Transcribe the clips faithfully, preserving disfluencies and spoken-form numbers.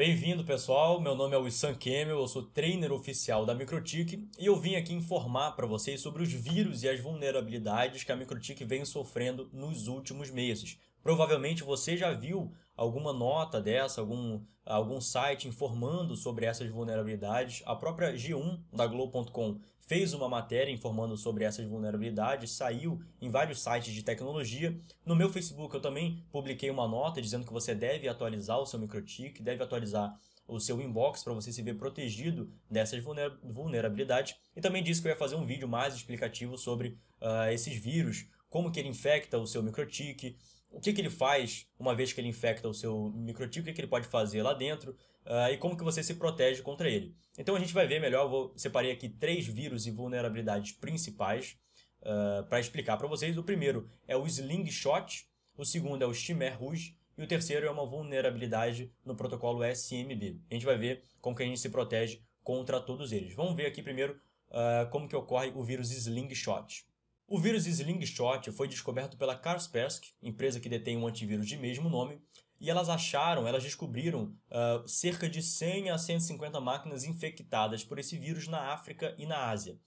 Bem-vindo, pessoal. Meu nome é Wissam Quemel, eu sou trainer oficial da Mikrotik e eu vim aqui informar para vocês sobre os vírus e as vulnerabilidades que a Mikrotik vem sofrendo nos últimos meses. Provavelmente você já viu alguma nota dessa, algum, algum site informando sobre essas vulnerabilidades. A própria G um da Globo ponto com fez uma matéria informando sobre essas vulnerabilidades, saiu em vários sites de tecnologia. No meu Facebook eu também publiquei uma nota dizendo que você deve atualizar o seu Mikrotik, deve atualizar o seu inbox para você se ver protegido dessas vulnerabilidades. E também disse que eu ia fazer um vídeo mais explicativo sobre uh, esses vírus, como que ele infecta o seu Mikrotik, o que, que ele faz uma vez que ele infecta o seu Mikrotik, o que, que ele pode fazer lá dentro uh, e como que você se protege contra ele. Então a gente vai ver melhor, eu vou, separei aqui três vírus e vulnerabilidades principais uh, para explicar para vocês. O primeiro é o Slingshot, o segundo é o Chimay Red e o terceiro é uma vulnerabilidade no protocolo S M B. A gente vai ver como que a gente se protege contra todos eles. Vamos ver aqui primeiro uh, como que ocorre o vírus Slingshot. O vírus Slingshot foi descoberto pela Kaspersky, empresa que detém um antivírus de mesmo nome, e elas acharam, elas descobriram uh, cerca de cem a cento e cinquenta máquinas infectadas por esse vírus na África e na Ásia.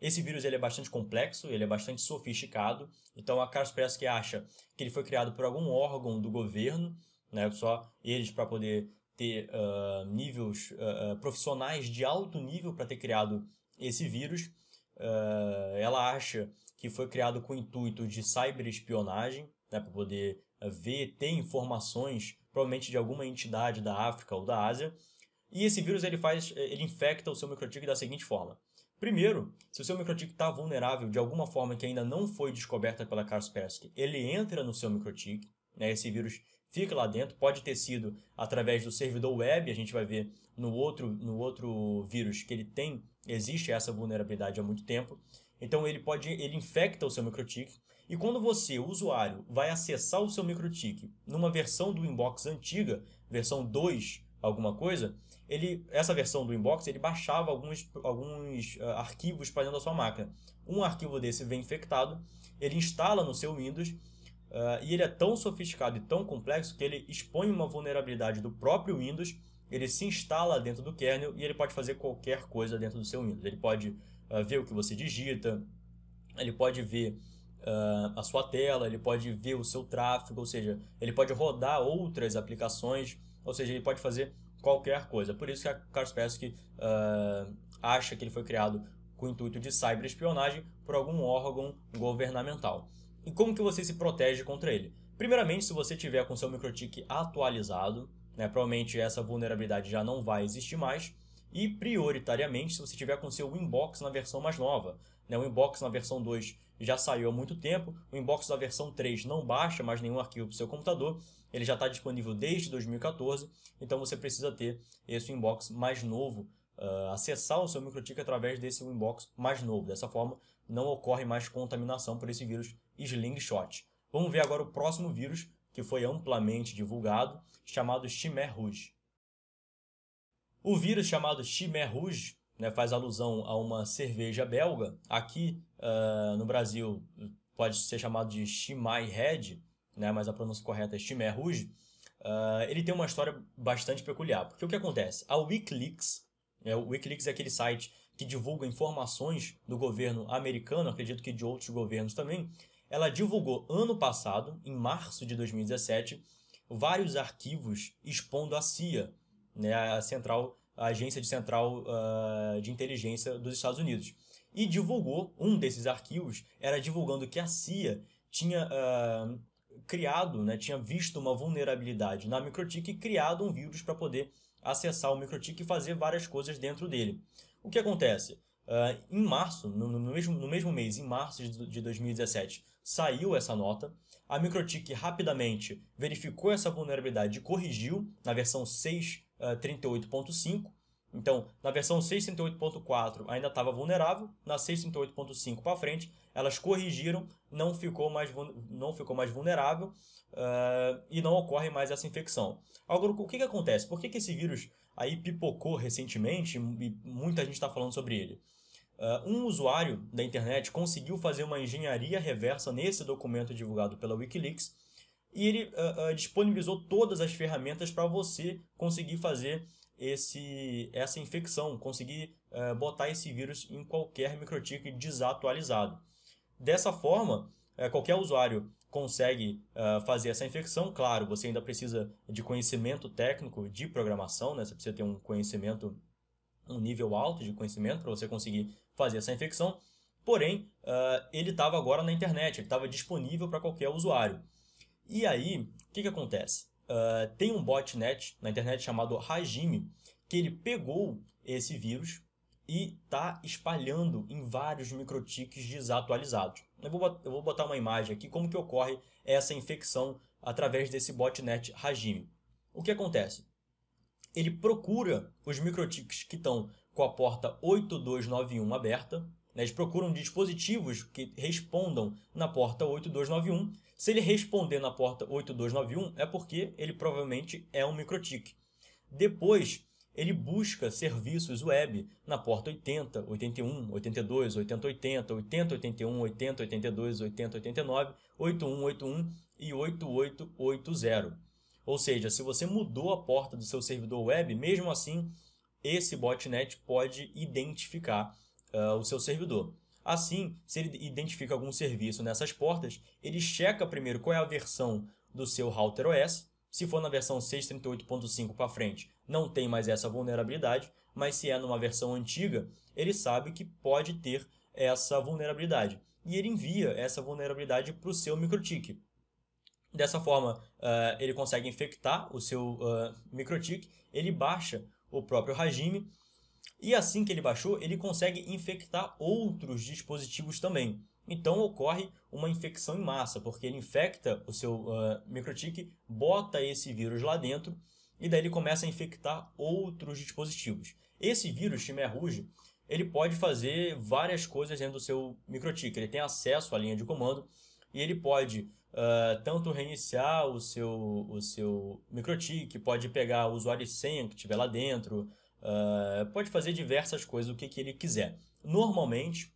Esse vírus ele é bastante complexo, ele é bastante sofisticado, então a Kaspersky acha que ele foi criado por algum órgão do governo, né, só eles para poder ter uh, níveis uh, profissionais de alto nível para ter criado esse vírus. Uh, ela acha que foi criado com o intuito de cyberespionagem, né, para poder ver, ter informações, provavelmente de alguma entidade da África ou da Ásia. E esse vírus ele faz, ele infecta o seu Mikrotik da seguinte forma. Primeiro, se o seu Mikrotik está vulnerável de alguma forma que ainda não foi descoberta pela Kaspersky, ele entra no seu Mikrotik, né, esse vírus fica lá dentro, pode ter sido através do servidor web, a gente vai ver no outro, no outro vírus que ele tem, existe essa vulnerabilidade há muito tempo. Então ele, pode, ele infecta o seu Mikrotik e quando você, o usuário, vai acessar o seu Mikrotik numa versão do Inbox antiga, versão dois, alguma coisa, ele, essa versão do Inbox ele baixava alguns, alguns uh, arquivos para dentro da sua máquina. Um arquivo desse vem infectado, ele instala no seu Windows uh, e ele é tão sofisticado e tão complexo que ele expõe uma vulnerabilidade do próprio Windows, ele se instala dentro do kernel e ele pode fazer qualquer coisa dentro do seu Windows. Ele pode ver o que você digita, ele pode ver uh, a sua tela, ele pode ver o seu tráfego, ou seja, ele pode rodar outras aplicações, ou seja, ele pode fazer qualquer coisa. Por isso que a Kaspersky uh, acha que ele foi criado com o intuito de cyberespionagem por algum órgão governamental. E como que você se protege contra ele? Primeiramente, se você tiver com seu Mikrotik atualizado, né, provavelmente essa vulnerabilidade já não vai existir mais. E prioritariamente, se você tiver com seu Winbox na versão mais nova, né? O Winbox na versão dois já saiu há muito tempo, o Winbox da versão três não baixa mais nenhum arquivo para o seu computador, ele já está disponível desde dois mil e quatorze, então você precisa ter esse Winbox mais novo, uh, acessar o seu Mikrotik através desse Winbox mais novo, dessa forma não ocorre mais contaminação por esse vírus Slingshot. Vamos ver agora o próximo vírus, que foi amplamente divulgado, chamado Chimay Red. O vírus chamado Chimay Red, né, faz alusão a uma cerveja belga. Aqui uh, no Brasil pode ser chamado de Chimay Red, né, mas a pronúncia correta é Chimay Red. Uh, ele tem uma história bastante peculiar, porque o que acontece? A Wikileaks, né, o Wikileaks é aquele site que divulga informações do governo americano, acredito que de outros governos também, ela divulgou ano passado, em março de dois mil e dezessete, vários arquivos expondo a C I A, né, a, central, a agência de central uh, de inteligência dos Estados Unidos. E divulgou, um desses arquivos era divulgando que a C I A tinha uh, criado, né, tinha visto uma vulnerabilidade na Mikrotik e criado um vírus para poder acessar o Mikrotik e fazer várias coisas dentro dele. O que acontece? Uh, em março, no, no, mesmo, no mesmo mês, em março de dois mil e dezessete, saiu essa nota. A Mikrotik rapidamente verificou essa vulnerabilidade e corrigiu na versão seis ponto trinta e oito ponto cinco. Então, na versão seis ponto trinta e oito ponto quatro ainda estava vulnerável, na seis ponto trinta e oito ponto cinco para frente, elas corrigiram, não ficou mais, não ficou mais vulnerável uh, e não ocorre mais essa infecção. Agora, o que, que acontece? Por que, que esse vírus aí pipocou recentemente e muita gente está falando sobre ele? Uh, um usuário da internet conseguiu fazer uma engenharia reversa nesse documento divulgado pela Wikileaks e ele uh, uh, disponibilizou todas as ferramentas para você conseguir fazer esse, essa infecção, conseguir uh, botar esse vírus em qualquer Mikrotik desatualizado. Dessa forma, uh, qualquer usuário consegue uh, fazer essa infecção. Claro, você ainda precisa de conhecimento técnico de programação, né? Você precisa ter um conhecimento, um nível alto de conhecimento para você conseguir fazer essa infecção. Porém, uh, ele estava agora na internet, ele estava disponível para qualquer usuário. E aí, o que, que acontece? Uh, tem um botnet na internet chamado Hajime, que ele pegou esse vírus e está espalhando em vários Mikrotiks desatualizados. Eu vou botar uma imagem aqui, como que ocorre essa infecção através desse botnet Hajime. O que acontece? Ele procura os Mikrotiks que estão com a porta oito dois nove um aberta, né? Eles procuram dispositivos que respondam na porta oito dois nove um. Se ele responder na porta oito dois nove um, é porque ele provavelmente é um Mikrotik. Depois, ele busca serviços web na porta oitenta, oitenta e um, oitenta e dois, oitenta e oito, oitenta e oitenta e um, oitenta, oitenta e dois, oitenta e oitenta e nove, oitenta e um, oitenta e um e oitenta e oito oitenta. Ou seja, se você mudou a porta do seu servidor web, mesmo assim, esse botnet pode identificar uh, o seu servidor. Assim, se ele identifica algum serviço nessas portas, ele checa primeiro qual é a versão do seu RouterOS. Se for na versão seis trinta e oito ponto cinco para frente, não tem mais essa vulnerabilidade, mas se é numa versão antiga, ele sabe que pode ter essa vulnerabilidade. E ele envia essa vulnerabilidade para o seu Mikrotik. Dessa forma, uh, ele consegue infectar o seu uh, Mikrotik, ele baixa o próprio Hajime, e assim que ele baixou, ele consegue infectar outros dispositivos também. Então ocorre uma infecção em massa, porque ele infecta o seu uh, Mikrotik, bota esse vírus lá dentro e daí ele começa a infectar outros dispositivos. Esse vírus, Chimay Red, ele pode fazer várias coisas dentro do seu Mikrotik. Ele tem acesso à linha de comando e ele pode uh, tanto reiniciar o seu, o seu Mikrotik, pode pegar o usuário e senha que estiver lá dentro, uh, pode fazer diversas coisas, o que, que ele quiser. Normalmente,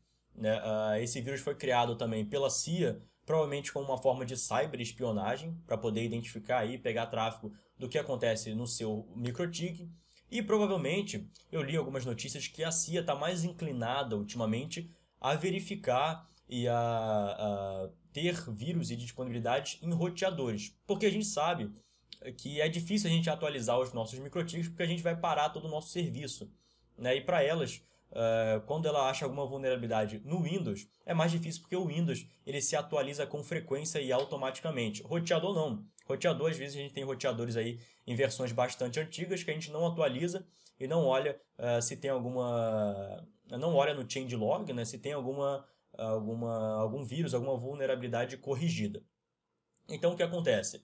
esse vírus foi criado também pela C I A, provavelmente como uma forma de cyberespionagem, para poder identificar e pegar tráfego do que acontece no seu Mikrotik. E provavelmente, eu li algumas notícias que a C I A está mais inclinada ultimamente a verificar e a, a ter vírus e disponibilidade em roteadores, porque a gente sabe que é difícil a gente atualizar os nossos Mikrotiks, porque a gente vai parar todo o nosso serviço, né? E para elas, Uh, quando ela acha alguma vulnerabilidade no Windows, é mais difícil porque o Windows ele se atualiza com frequência e automaticamente. Roteador não. Roteador, às vezes a gente tem roteadores aí em versões bastante antigas que a gente não atualiza e não olha uh, se tem alguma... não olha no changelog, né, se tem alguma, alguma, algum vírus, alguma vulnerabilidade corrigida. Então o que acontece?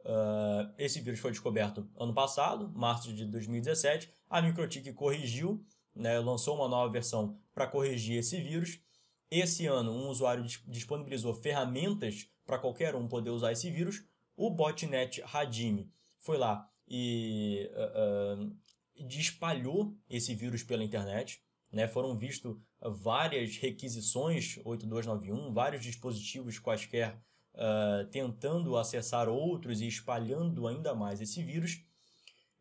Uh, esse vírus foi descoberto ano passado, março de dois mil e dezessete, a Mikrotik corrigiu, né, lançou uma nova versão para corrigir esse vírus. Esse ano, um usuário disponibilizou ferramentas para qualquer um poder usar esse vírus. O botnet Hajime foi lá e uh, uh, espalhou esse vírus pela internet, né? Foram vistas várias requisições oito dois nove um, vários dispositivos quaisquer uh, tentando acessar outros e espalhando ainda mais esse vírus.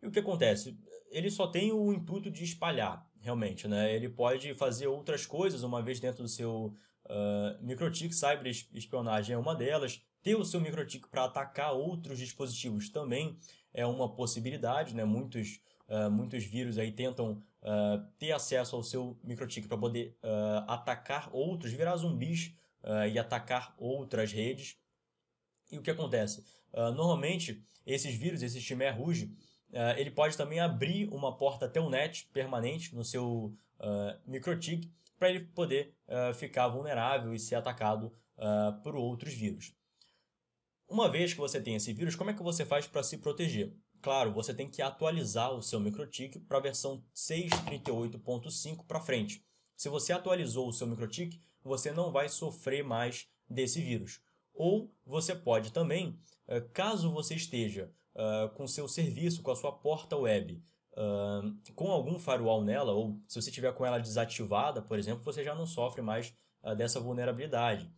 E o que acontece? Ele só tem o intuito de espalhar, realmente, né? Ele pode fazer outras coisas, uma vez dentro do seu uh, Mikrotik, cyberespionagem é uma delas. Ter o seu Mikrotik para atacar outros dispositivos também é uma possibilidade, né? Muitos, uh, muitos vírus aí tentam uh, ter acesso ao seu Mikrotik para poder uh, atacar outros, virar zumbis uh, e atacar outras redes. E o que acontece? Uh, normalmente, esses vírus, esse Chimay Red, Uh, ele pode também abrir uma porta telnet permanente no seu uh, Mikrotik para ele poder uh, ficar vulnerável e ser atacado uh, por outros vírus. Uma vez que você tem esse vírus, como é que você faz para se proteger? Claro, você tem que atualizar o seu Mikrotik para a versão seis trinta e oito ponto cinco para frente. Se você atualizou o seu Mikrotik, você não vai sofrer mais desse vírus. Ou você pode também, uh, caso você esteja Uh, com seu serviço, com a sua porta web, uh, com algum firewall nela, ou se você tiver com ela desativada, por exemplo, você já não sofre mais uh, dessa vulnerabilidade.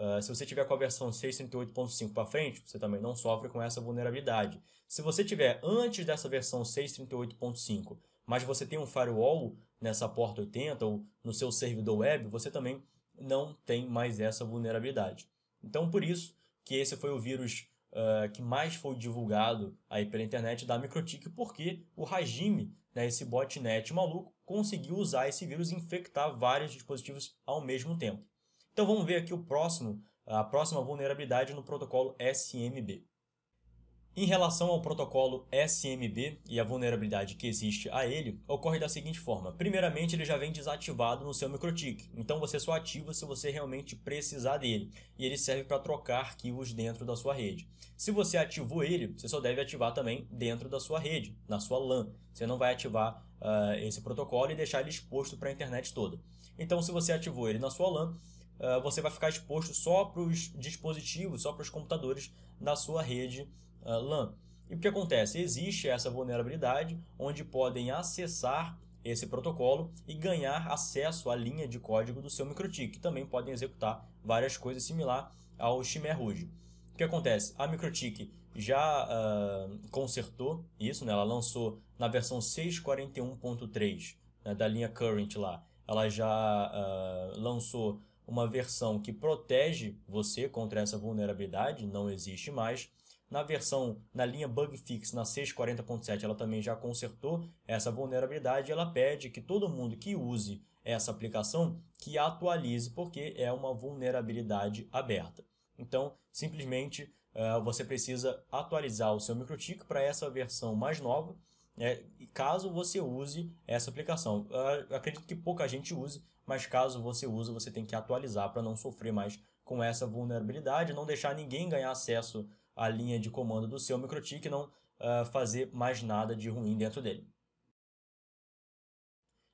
Uh, se você tiver com a versão seis ponto trinta e oito ponto cinco para frente, você também não sofre com essa vulnerabilidade. Se você tiver antes dessa versão seis ponto trinta e oito ponto cinco, mas você tem um firewall nessa porta oitenta ou no seu servidor web, você também não tem mais essa vulnerabilidade. Então, por isso que esse foi o vírus uh, que mais foi divulgado aí pela internet da Mikrotik, porque o Hajime, né, esse botnet maluco, conseguiu usar esse vírus e infectar vários dispositivos ao mesmo tempo. Então vamos ver aqui o próximo, a próxima vulnerabilidade no protocolo S M B. Em relação ao protocolo S M B e a vulnerabilidade que existe a ele, ocorre da seguinte forma. Primeiramente, ele já vem desativado no seu Mikrotik, então você só ativa se você realmente precisar dele, e ele serve para trocar arquivos dentro da sua rede. Se você ativou ele, você só deve ativar também dentro da sua rede, na sua LAN. Você não vai ativar uh, esse protocolo e deixar ele exposto para a internet toda. Então, se você ativou ele na sua LAN, você vai ficar exposto só para os dispositivos, só para os computadores da sua rede LAN. E o que acontece? Existe essa vulnerabilidade onde podem acessar esse protocolo e ganhar acesso à linha de código do seu Mikrotik, que também podem executar várias coisas similar ao Chimay Red. O que acontece? A Mikrotik já uh, consertou isso, né? Ela lançou na versão seis ponto quarenta e um ponto três, né, da linha current lá. Ela já uh, lançou uma versão que protege você contra essa vulnerabilidade, não existe mais. Na versão, na linha bug fix, na seis ponto quarenta ponto sete, ela também já consertou essa vulnerabilidade. Ela pede que todo mundo que use essa aplicação, que atualize, porque é uma vulnerabilidade aberta. Então, simplesmente, você precisa atualizar o seu Mikrotik para essa versão mais nova, né, caso você use essa aplicação. Eu acredito que pouca gente use, mas caso você use, você tem que atualizar para não sofrer mais com essa vulnerabilidade, não deixar ninguém ganhar acesso à linha de comando do seu Mikrotik, não uh, fazer mais nada de ruim dentro dele.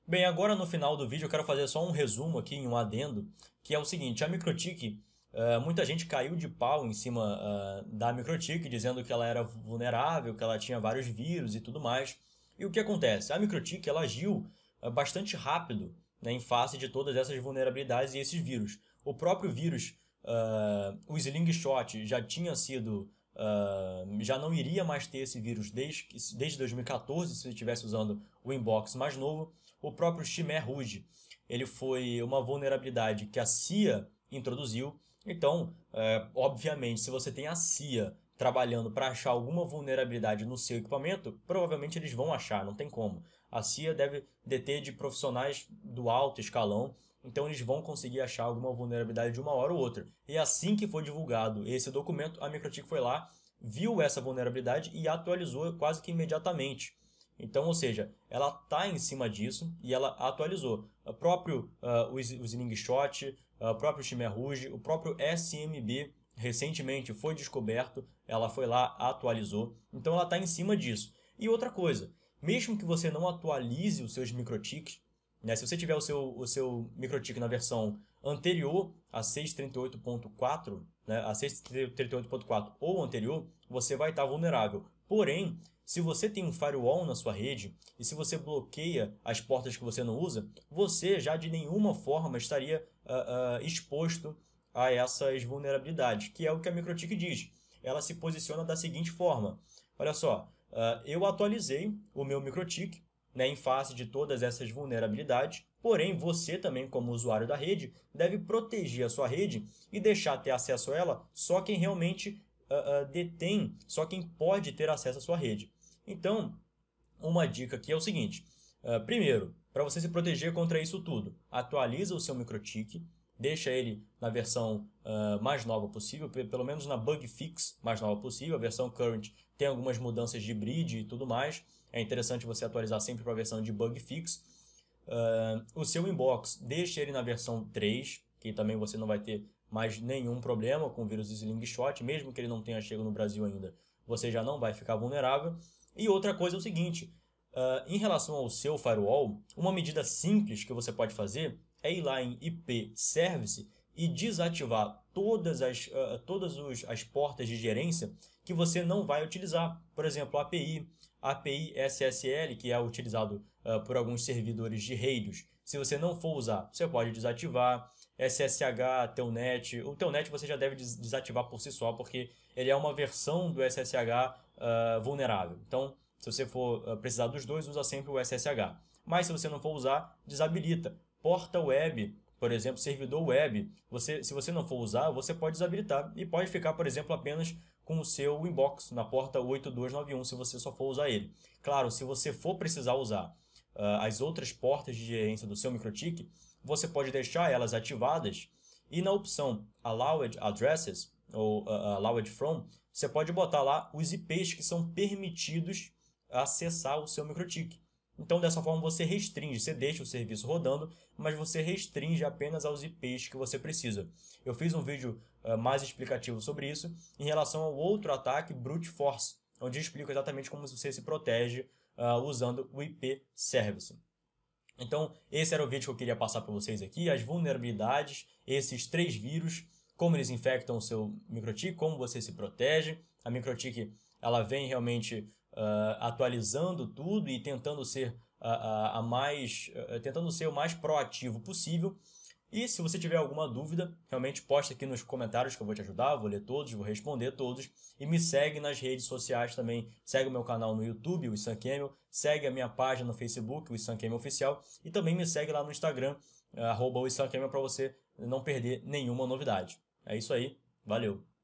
Bem, agora no final do vídeo eu quero fazer só um resumo aqui, um adendo, que é o seguinte: a Mikrotik, uh, muita gente caiu de pau em cima uh, da Mikrotik, dizendo que ela era vulnerável, que ela tinha vários vírus e tudo mais. E o que acontece? A Mikrotik, ela agiu uh, bastante rápido, né, em face de todas essas vulnerabilidades e esses vírus. O próprio vírus, uh, o Slingshot, já tinha sido, uh, já não iria mais ter esse vírus desde, desde dois mil e quatorze, se você estivesse usando o Inbox mais novo. O próprio Chimay Red, ele foi uma vulnerabilidade que a C I A introduziu. Então, uh, obviamente, se você tem a C I A trabalhando para achar alguma vulnerabilidade no seu equipamento, provavelmente eles vão achar, não tem como. A C I A deve deter de profissionais do alto escalão, então eles vão conseguir achar alguma vulnerabilidade de uma hora ou outra. E assim que foi divulgado esse documento, a Mikrotik foi lá, viu essa vulnerabilidade e atualizou quase que imediatamente. Então, ou seja, ela está em cima disso e ela atualizou. O próprio uh, o Slingshot, o próprio Chimay Red, o próprio S M B, recentemente foi descoberto, ela foi lá, atualizou. Então ela está em cima disso. E outra coisa, mesmo que você não atualize os seus Mikrotiks, né, se você tiver o seu, o seu Mikrotik na versão anterior a seis ponto trinta e oito ponto quatro, né, a seis ponto trinta e oito ponto quatro ou anterior, você vai estar vulnerável. Porém, se você tem um firewall na sua rede e se você bloqueia as portas que você não usa, você já de nenhuma forma estaria uh, uh, exposto a essas vulnerabilidades, que é o que a Mikrotik diz. Ela se posiciona da seguinte forma. Olha só, eu atualizei o meu Mikrotik, né, em face de todas essas vulnerabilidades, porém você também, como usuário da rede, deve proteger a sua rede e deixar ter acesso a ela só quem realmente uh, uh, detém, só quem pode ter acesso à sua rede. Então, uma dica aqui é o seguinte. Uh, primeiro, para você se proteger contra isso tudo, atualiza o seu Mikrotik, deixa ele na versão uh, mais nova possível, pelo menos na bug fix mais nova possível. A versão current tem algumas mudanças de bridge e tudo mais. É interessante você atualizar sempre para a versão de bug fix. Uh, o seu inbox, deixa ele na versão três, que também você não vai ter mais nenhum problema com o vírus Slingshot, mesmo que ele não tenha chegado no Brasil ainda, você já não vai ficar vulnerável. E outra coisa é o seguinte, uh, em relação ao seu firewall, uma medida simples que você pode fazer é ir lá em I P Service e desativar todas, as, uh, todas os, as portas de gerência que você não vai utilizar. Por exemplo, A P I, A P I S S L, que é utilizado uh, por alguns servidores de radios. Se você não for usar, você pode desativar. S S H, Telnet. O Telnet você já deve des desativar por si só, porque ele é uma versão do S S H uh, vulnerável. Então, se você for uh, precisar dos dois, usa sempre o S S H. Mas se você não for usar, desabilita. Porta web, por exemplo, servidor web, você, se você não for usar, você pode desabilitar e pode ficar, por exemplo, apenas com o seu inbox na porta oito dois nove um, se você só for usar ele. Claro, se você for precisar usar uh, as outras portas de gerência do seu Mikrotik, você pode deixar elas ativadas e na opção Allowed Addresses ou uh, Allowed From, você pode botar lá os I Ps que são permitidos acessar o seu Mikrotik. Então, dessa forma, você restringe, você deixa o serviço rodando, mas você restringe apenas aos I Ps que você precisa. Eu fiz um vídeo uh, mais explicativo sobre isso, em relação ao outro ataque, Brute Force, onde eu explico exatamente como você se protege uh, usando o I P Service. Então, esse era o vídeo que eu queria passar para vocês aqui, as vulnerabilidades, esses três vírus, como eles infectam o seu Mikrotik, como você se protege. A Mikrotik, ela vem realmente uh, atualizando tudo e tentando ser, uh, a mais, uh, tentando ser o mais proativo possível. E se você tiver alguma dúvida, realmente posta aqui nos comentários que eu vou te ajudar, vou ler todos, vou responder todos. E me segue nas redes sociais também, segue o meu canal no YouTube, o Wissam Quemel, segue a minha página no Facebook, o Wissam Quemel Oficial, e também me segue lá no Instagram, arroba Wissam Quemel, para você não perder nenhuma novidade. É isso aí, valeu!